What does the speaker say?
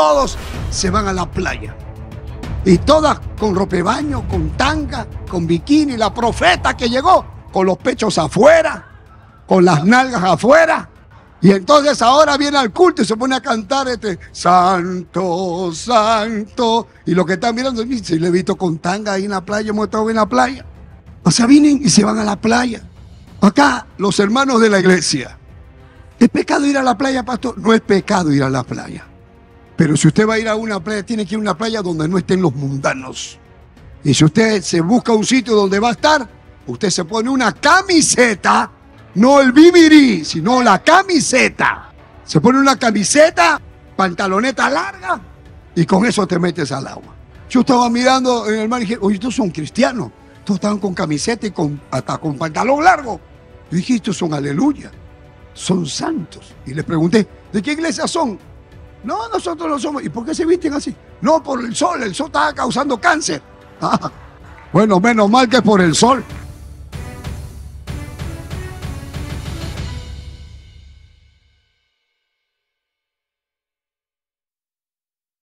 todos se van a la playa. Y todas con ropebaño, con tanga, con bikini. La profeta que llegó con los pechos afuera, con las nalgas afuera. Y entonces ahora viene al culto y se pone a cantar santo, santo. Y los que están mirando, si le he visto con tanga ahí en la playa, hemos estado en la playa. O sea, vienen y se van a la playa. Acá, los hermanos de la iglesia. ¿Es pecado ir a la playa, pastor? No es pecado ir a la playa. Pero si usted va a ir a una playa, tiene que ir a una playa donde no estén los mundanos. Y si usted se busca un sitio donde va a estar, usted se pone una camiseta. No el bibiri, sino la camiseta. Se pone una camiseta, pantaloneta larga, y con eso te metes al agua. Yo estaba mirando en el mar y dije, oye, estos son cristianos. Estos estaban con camiseta y hasta con pantalón largo. Yo dije, estos son aleluya, son santos. Y les pregunté, ¿de qué iglesia son? No, nosotros no somos. ¿Y por qué se visten así? No, por el sol estaba causando cáncer. Ah, bueno, menos mal que por el sol.